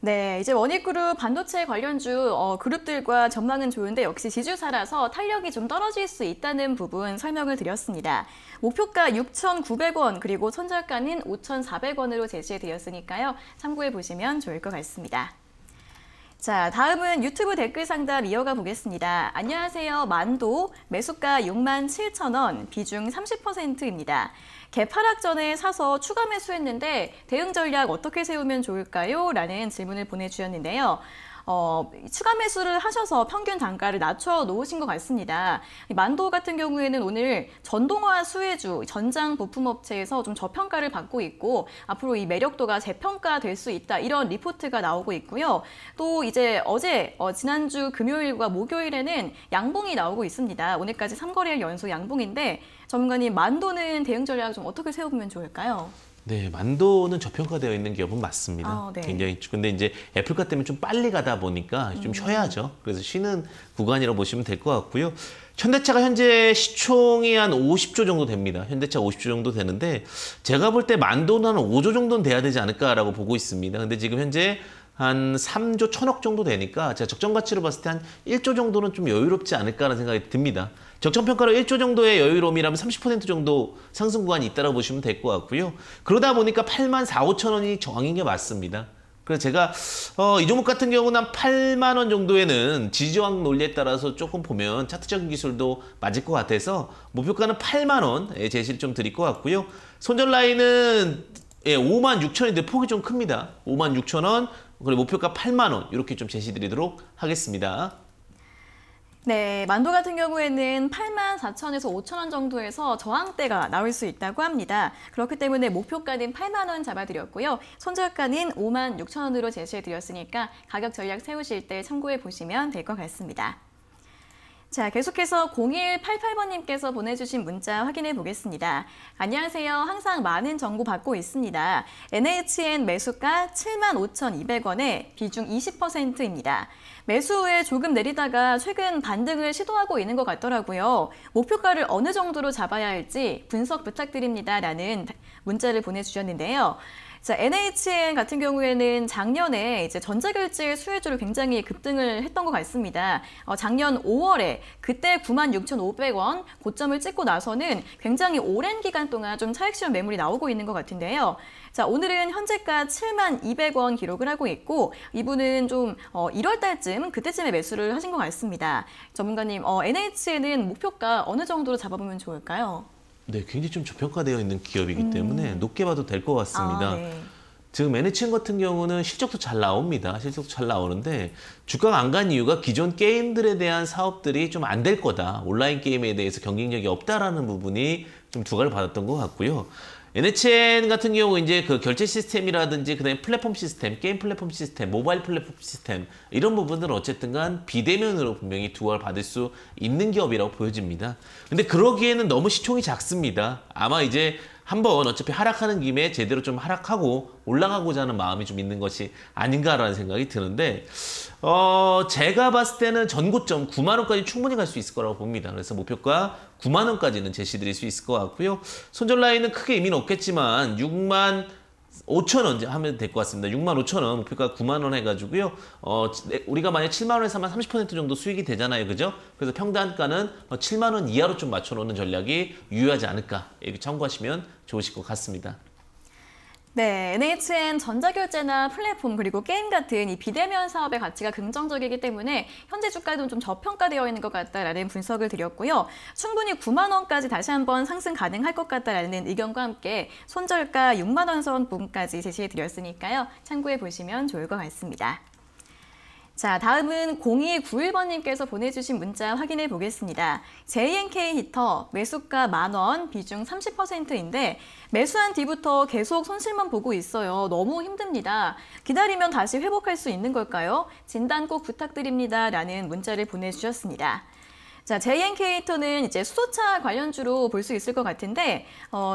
네, 이제 원익그룹 반도체 관련주 그룹들과 전망은 좋은데 역시 지주사라서 탄력이 좀 떨어질 수 있다는 부분 설명을 드렸습니다. 목표가 6,900원 그리고 손절가는 5,400원으로 제시해드렸으니까요. 참고해 보시면 좋을 것 같습니다. 자, 다음은 유튜브 댓글 상담 이어가 보겠습니다. 안녕하세요. 만도 매수가 67,000원, 비중 30%입니다. 개파락 전에 사서 추가 매수했는데 대응 전략 어떻게 세우면 좋을까요? 라는 질문을 보내주셨는데요. 추가 매수를 하셔서 평균 단가를 낮춰 놓으신 것 같습니다. 만도 같은 경우에는 오늘 전동화 수혜주, 전장 부품업체에서 좀 저평가를 받고 있고 앞으로 이 매력도가 재평가될 수 있다, 이런 리포트가 나오고 있고요. 또 이제 어제 지난주 금요일과 목요일에는 양봉이 나오고 있습니다. 오늘까지 3거래일 연속 양봉인데 전문가님, 만도는 대응 전략 좀 어떻게 세워보면 좋을까요? 네, 만도는 저평가되어 있는 기업은 맞습니다. 네. 굉장히. 근데 이제 애플카 때문에 좀 빨리 가다 보니까 좀 쉬어야죠. 그래서 쉬는 구간이라고 보시면 될 것 같고요. 현대차가 현재 시총이 한 50조 정도 됩니다. 현대차 50조 정도 되는데 제가 볼 때 만도는 한 5조 정도는 돼야 되지 않을까라고 보고 있습니다. 근데 지금 현재 한 3조 1,000억 정도 되니까 제가 적정 가치로 봤을 때 한 1조 정도는 좀 여유롭지 않을까라는 생각이 듭니다. 적정평가로 1조 정도의 여유로움이라면 30% 정도 상승 구간이 있다고 보시면 될 것 같고요. 그러다 보니까 84,000원이 저항인 게 맞습니다. 그래서 제가 이 종목 같은 경우는 한 8만 원 정도에는 지지저항 논리에 따라서 조금 보면 차트적인 기술도 맞을 것 같아서 목표가는 8만 원 제시를 좀 드릴 것 같고요. 손절 라인은 56,000원인데 폭이 좀 큽니다. 56,000원, 그리고 목표가 8만 원 이렇게 좀 제시드리도록 하겠습니다. 네, 만도 같은 경우에는 84,000원에서 5,000원 정도에서 저항대가 나올 수 있다고 합니다. 그렇기 때문에 목표가는 8만 원 잡아드렸고요. 손절가는 56,000원으로 제시해드렸으니까 가격 전략 세우실 때 참고해 보시면 될 것 같습니다. 자, 계속해서 0188번님께서 보내주신 문자 확인해 보겠습니다. 안녕하세요. 항상 많은 정보 받고 있습니다. NHN 매수가 75,200원에 비중 20%입니다. 매수 후에 조금 내리다가 최근 반등을 시도하고 있는 것 같더라고요. 목표가를 어느 정도로 잡아야 할지 분석 부탁드립니다. 라는 문자를 보내주셨는데요. 자, NHN 같은 경우에는 작년에 이제 전자결제 수혜주로 굉장히 급등을 했던 것 같습니다. 작년 5월에 그때 96,500원 고점을 찍고 나서는 굉장히 오랜 기간 동안 좀 차익실현 매물이 나오고 있는 것 같은데요. 자, 오늘은 현재가 72,000원 기록을 하고 있고 이분은 좀 1월 달쯤 그때쯤에 매수를 하신 것 같습니다. 전문가님, NHN은 목표가 어느 정도로 잡아보면 좋을까요? 네, 굉장히 좀 저평가되어 있는 기업이기 때문에 높게 봐도 될 것 같습니다. 네. 지금 NHN 같은 경우는 실적도 잘 나옵니다. 실적도 잘 나오는데 주가가 안 간 이유가 기존 게임들에 대한 사업들이 좀 안 될 거다. 온라인 게임에 대해서 경쟁력이 없다라는 부분이 좀 두각을 받았던 것 같고요. NHN 같은 경우 이제 그 결제 시스템이라든지 그다음에 플랫폼 시스템, 게임 플랫폼 시스템, 모바일 플랫폼 시스템 이런 부분들은 어쨌든간 비대면으로 분명히 두각을 받을 수 있는 기업이라고 보여집니다. 근데 그러기에는 너무 시총이 작습니다. 아마 이제 한번 어차피 하락하는 김에 제대로 좀 하락하고 올라가고자 하는 마음이 좀 있는 것이 아닌가라는 생각이 드는데 제가 봤을 때는 전고점 9만 원까지 충분히 갈 수 있을 거라고 봅니다. 그래서 목표가 9만 원까지는 제시드릴 수 있을 것 같고요. 손절 라인은 크게 의미는 없겠지만 6만 5,000원 하면 될 것 같습니다. 65,000원, 목표가 9만 원 해가지고요. 우리가 만약 7만 원에서 한 30% 정도 수익이 되잖아요, 그죠? 그래서 평단가는 7만 원 이하로 좀 맞춰놓는 전략이 유효하지 않을까, 이렇게 참고하시면 좋으실 것 같습니다. 네, NHN 전자결제나 플랫폼 그리고 게임 같은 이 비대면 사업의 가치가 긍정적이기 때문에 현재 주가도 좀 저평가되어 있는 것 같다라는 분석을 드렸고요. 충분히 9만 원까지 다시 한번 상승 가능할 것 같다라는 의견과 함께 손절가 6만 원 선 부분까지 제시해드렸으니까요. 참고해 보시면 좋을 것 같습니다. 자, 다음은 0291번님께서 보내주신 문자 확인해 보겠습니다. JNK히터 매수가 10,000원, 비중 30%인데 매수한 뒤부터 계속 손실만 보고 있어요. 너무 힘듭니다. 기다리면 다시 회복할 수 있는 걸까요? 진단 꼭 부탁드립니다. 라는 문자를 보내주셨습니다. 자, JNK히터는 이제 수소차 관련주로 볼 수 있을 것 같은데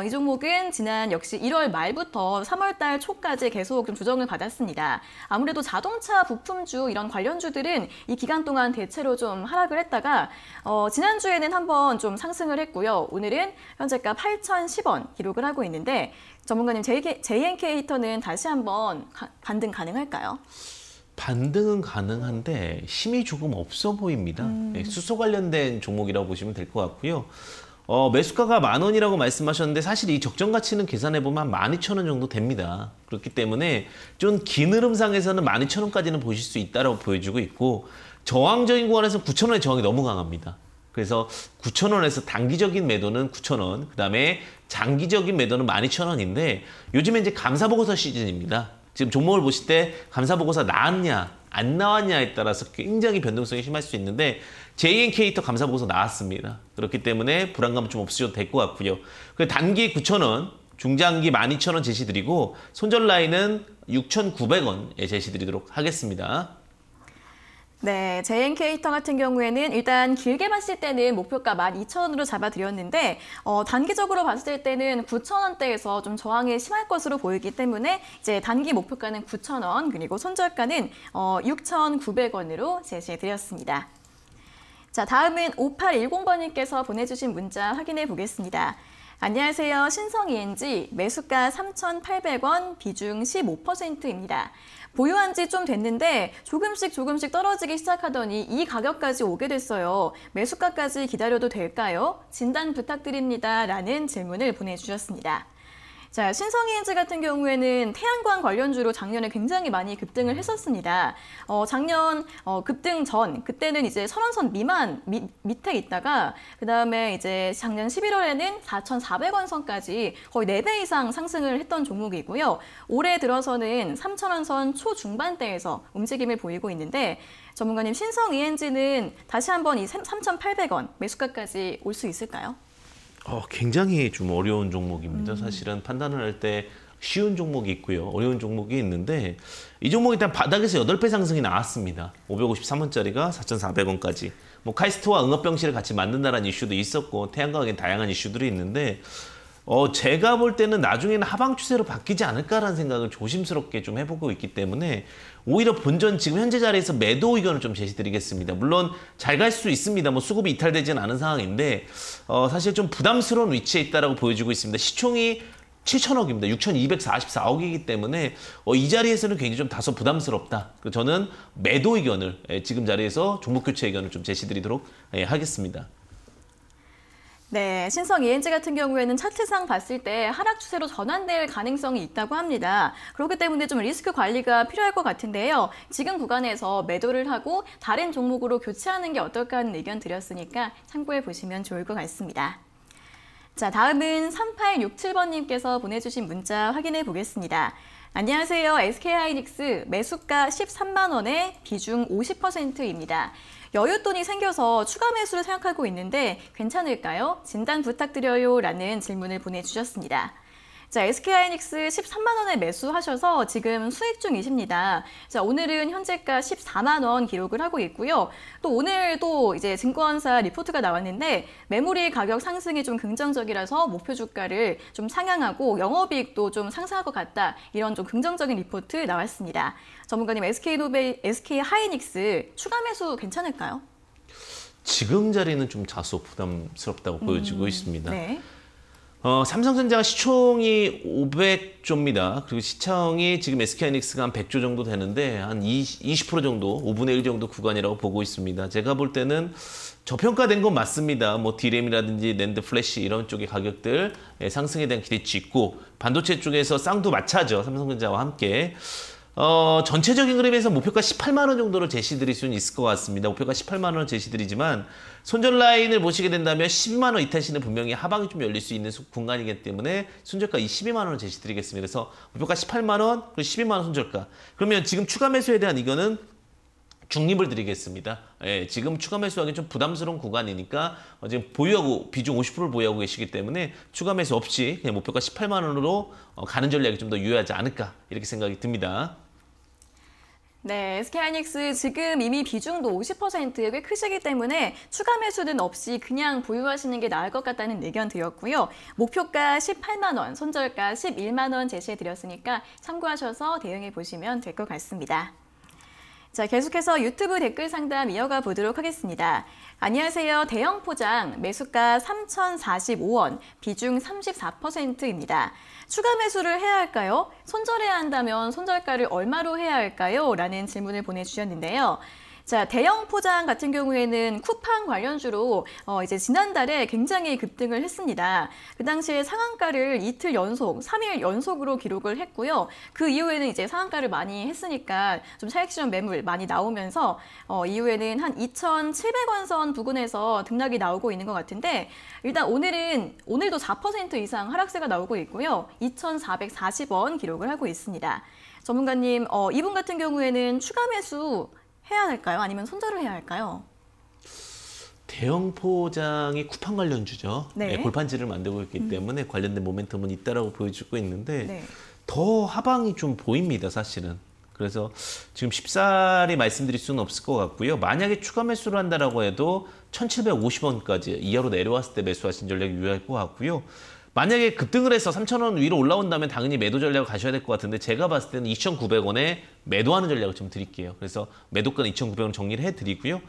이 종목은 지난 역시 1월 말부터 3월 달 초까지 계속 좀 조정을 받았습니다. 아무래도 자동차 부품주 이런 관련주들은 이 기간 동안 대체로 좀 하락을 했다가 지난주에는 한번 좀 상승을 했고요. 오늘은 현재가 8,010원 기록을 하고 있는데 전문가님, JNK히터는 다시 한번 반등 가능할까요? 반등은 가능한데 힘이 조금 없어 보입니다. 수소 관련된 종목이라고 보시면 될 것 같고요. 매수가가 10,000원이라고 말씀하셨는데 사실 이 적정가치는 계산해보면 한 12,000원 정도 됩니다. 그렇기 때문에 좀 긴 흐름상에서는 12,000원까지는 보실 수 있다고 보여주고 있고, 저항적인 구간에서 9,000원의 저항이 너무 강합니다. 그래서 9,000원에서 단기적인 매도는 9,000원, 그 다음에 장기적인 매도는 12,000원인데 요즘에 이제 감사보고서 시즌입니다. 지금 종목을 보실 때 감사보고서 나왔냐 안 나왔냐에 따라서 굉장히 변동성이 심할 수 있는데 JNK히터 감사보고서 나왔습니다. 그렇기 때문에 불안감 좀 없으셔도 될 것 같고요. 단기 9,000원, 중장기 12,000원 제시드리고 손절 라인은 6,900원에 제시드리도록 하겠습니다. 네, JNK히터 같은 경우에는 일단 길게 봤을 때는 목표가 12,000원으로 잡아드렸는데 단기적으로 봤을 때는 9,000원대에서 좀 저항이 심할 것으로 보이기 때문에 이제 단기 목표가는 9,000원, 그리고 손절가는 6,900원으로 제시해드렸습니다. 자, 다음은 5810번님께서 보내주신 문자 확인해 보겠습니다. 안녕하세요. 신성이엔지 매수가 3,800원, 비중 15%입니다. 보유한 지 좀 됐는데 조금씩 떨어지기 시작하더니 이 가격까지 오게 됐어요. 매수가까지 기다려도 될까요? 진단 부탁드립니다. 라는 질문을 보내주셨습니다. 자, 신성이엔지 같은 경우에는 태양광 관련주로 작년에 굉장히 많이 급등을 했었습니다. 작년 급등 전, 그때는 이제 1,000원 선 미만 밑에 있다가 그 다음에 이제 작년 11월에는 4,400원 선까지 거의 4배 이상 상승을 했던 종목이고요. 올해 들어서는 3,000원 선 초중반대에서 움직임을 보이고 있는데, 전문가님, 신성이엔지는 다시 한번 이 3,800원 매수가까지 올 수 있을까요? 굉장히 좀 어려운 종목입니다. 사실은 판단을 할 때 쉬운 종목이 있고요, 어려운 종목이 있는데 이 종목이 일단 바닥에서 8배 상승이 나왔습니다. 553원짜리가 4,400원까지. 뭐 카이스트와 응업병실을 같이 만든다라는 이슈도 있었고 태양광에 다양한 이슈들이 있는데 제가 볼 때는 나중에는 하방 추세로 바뀌지 않을까라는 생각을 조심스럽게 좀 해보고 있기 때문에 오히려 본전 지금 현재 자리에서 매도 의견을 좀 제시드리겠습니다. 물론 잘 갈 수 있습니다. 뭐 수급이 이탈되지는 않은 상황인데 사실 좀 부담스러운 위치에 있다라고 보여지고 있습니다. 시총이 7,000억입니다. 6,244억이기 때문에 이 자리에서는 굉장히 좀 다소 부담스럽다. 그래서 저는 매도 의견을 지금 자리에서 종목 교체 의견을 좀 제시드리도록 하겠습니다. 네, 신성이엔지 같은 경우에는 차트상 봤을 때 하락 추세로 전환될 가능성이 있다고 합니다. 그렇기 때문에 좀 리스크 관리가 필요할 것 같은데요. 지금 구간에서 매도를 하고 다른 종목으로 교체하는 게 어떨까 하는 의견 드렸으니까 참고해 보시면 좋을 것 같습니다. 자, 다음은 3867번님께서 보내주신 문자 확인해 보겠습니다. 안녕하세요. SK하이닉스 매수가 130,000원에 비중 50%입니다. 여윳돈이 생겨서 추가 매수를 생각하고 있는데 괜찮을까요? 진단 부탁드려요. 라는 질문을 보내주셨습니다. 자, SK하이닉스 130,000원에 매수하셔서 지금 수익 중이십니다. 자, 오늘은 현재가 140,000원 기록을 하고 있고요. 또 오늘 또 이제 증권사 리포트가 나왔는데 메모리 가격 상승이 좀 긍정적이라서 목표 주가를 좀 상향하고 영업이익도 좀 상승할 것 같다. 이런 좀 긍정적인 리포트 나왔습니다. 전문가님, SK하이닉스 추가 매수 괜찮을까요? 지금 자리는 좀 다소 부담스럽다고 보여지고 있습니다. 네. 삼성전자가 시총이 500조입니다. 그리고 시청이 지금 SK하이닉스가 한 100조 정도 되는데 한 20% 정도, 5분의 1 정도 구간이라고 보고 있습니다. 제가 볼 때는 저평가된 건 맞습니다. 뭐 D램이라든지 낸드 플래시 이런 쪽의 가격들 상승에 대한 기대치 있고, 반도체 쪽에서 쌍두마차죠, 삼성전자와 함께. 전체적인 그림에서 목표가 180,000원 정도로 제시드릴 수는 있을 것 같습니다. 목표가 180,000원 제시드리지만 손절 라인을 보시게 된다면 120,000원 이탈 시는 분명히 하방이 좀 열릴 수 있는 공간이기 때문에 손절가 12,000원을 제시드리겠습니다. 그래서 목표가 18,000원, 그리고 12,000원 손절가. 그러면 지금 추가 매수에 대한 의견은 중립을 드리겠습니다. 예, 지금 추가 매수하기 좀 부담스러운 구간이니까 지금 보유하고 비중 50%를 보유하고 계시기 때문에 추가 매수 없이 그냥 목표가 180,000원으로 가는 전략이 좀 더 유효하지 않을까 이렇게 생각이 듭니다. 네, SK하이닉스 지금 이미 비중도 50%에 꽤 크시기 때문에 추가 매수는 없이 그냥 보유하시는 게 나을 것 같다는 의견 드렸고요. 목표가 180,000원, 손절가 110,000원 제시해드렸으니까 참고하셔서 대응해 보시면 될 것 같습니다. 자, 계속해서 유튜브 댓글 상담 이어가 보도록 하겠습니다. 안녕하세요. 대영포장 매수가 3,045원, 비중 34%입니다. 추가 매수를 해야 할까요? 손절해야 한다면 손절가를 얼마로 해야 할까요? 라는 질문을 보내주셨는데요. 자, 대영포장 같은 경우에는 쿠팡 관련주로 이제 지난달에 굉장히 급등을 했습니다. 그 당시에 상한가를 이틀 연속, 3일 연속으로 기록을 했고요. 그 이후에는 이제 상한가를 많이 했으니까 좀 차익 실현 매물 많이 나오면서 이후에는 한 2,700원 선 부근에서 등락이 나오고 있는 것 같은데, 일단 오늘도 4% 이상 하락세가 나오고 있고요. 2,440원 기록을 하고 있습니다. 전문가님, 이분 같은 경우에는 추가 매수 해야 할까요? 아니면 손절을 해야 할까요? 대형포장이 쿠팡 관련주죠. 네. 골판지를 만들고 있기 때문에 관련된 모멘텀은 있다라고 보여주고 있는데 네. 더 하방이 좀 보입니다, 사실은. 그래서 지금 쉽사리 말씀드릴 수는 없을 것 같고요. 만약에 추가 매수를 한다라고 해도 1,750원까지 이하로 내려왔을 때 매수하신 전략이 유효할 것 같고요. 만약에 급등을 해서 3,000원 위로 올라온다면 당연히 매도 전략을 가셔야 될 것 같은데, 제가 봤을 때는 2,900원에 매도하는 전략을 좀 드릴게요. 그래서 매도가는 2,900원 정리를 해드리고요.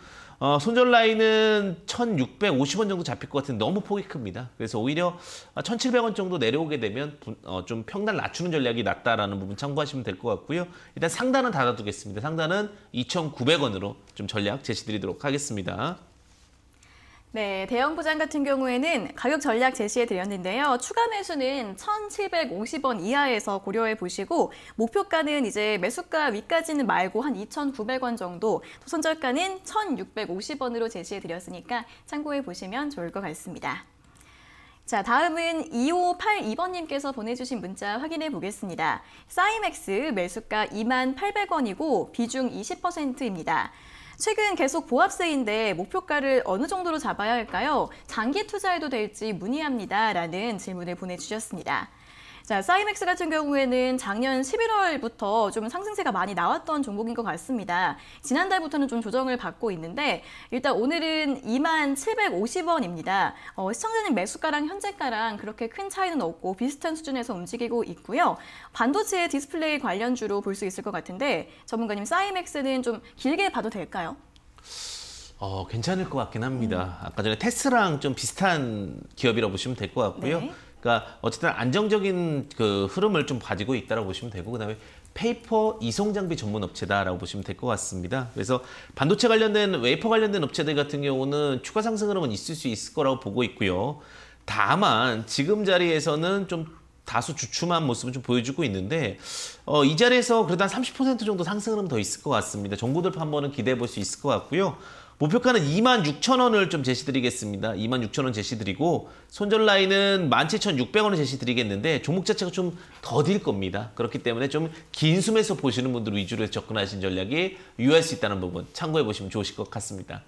손절 라인은 1,650원 정도 잡힐 것 같은데 너무 폭이 큽니다. 그래서 오히려 1,700원 정도 내려오게 되면 좀 평단 낮추는 전략이 낫다라는 부분 참고하시면 될 것 같고요. 일단 상단은 닫아두겠습니다. 상단은 2,900원으로 좀 전략 제시드리도록 하겠습니다. 네, 대형포장 같은 경우에는 가격 전략 제시해드렸는데요. 추가 매수는 1,750원 이하에서 고려해보시고, 목표가는 이제 매수가 위까지는 말고 한 2,900원 정도, 손절가는 1,650원으로 제시해드렸으니까 참고해보시면 좋을 것 같습니다. 자, 다음은 2582번님께서 보내주신 문자 확인해 보겠습니다. 사이맥스 매수가 28,000원이고 비중 20%입니다. 최근 계속 보합세인데 목표가를 어느 정도로 잡아야 할까요? 장기 투자해도 될지 문의합니다. 라는 질문을 보내주셨습니다. 자, 사이맥스 같은 경우에는 작년 11월부터 좀 상승세가 많이 나왔던 종목인 것 같습니다. 지난달부터는 좀 조정을 받고 있는데, 일단 오늘은 27,50원입니다. 시청자님 매수가랑 현재가랑 그렇게 큰 차이는 없고 비슷한 수준에서 움직이고 있고요. 반도체 디스플레이 관련주로 볼 수 있을 것 같은데, 전문가님, 사이맥스는 좀 길게 봐도 될까요? 괜찮을 것 같긴 합니다. 아까 전에 테스랑 좀 비슷한 기업이라고 보시면 될 것 같고요. 네. 그러니까 어쨌든 안정적인 그 흐름을 좀 가지고 있다라고 보시면 되고, 그다음에 페이퍼 이송 장비 전문 업체다라고 보시면 될 것 같습니다. 그래서 반도체 관련된 웨이퍼 관련된 업체들 같은 경우는 추가 상승 흐름은 있을 수 있을 거라고 보고 있고요. 다만 지금 자리에서는 좀 다소 주춤한 모습을 좀 보여주고 있는데, 이 자리에서 그래도 한 30% 정도 상승 흐름 더 있을 것 같습니다. 정고 돌파 한번은 기대해 볼 수 있을 것 같고요. 목표가는 26,000원을 좀 제시드리겠습니다. 26,000원 제시드리고 손절 라인은 17,600원을 제시드리겠는데 종목 자체가 좀 더딜 겁니다. 그렇기 때문에 좀 긴 수매수 보시는 분들 위주로 접근하신 전략이 유효할 수 있다는 부분 참고해 보시면 좋으실 것 같습니다.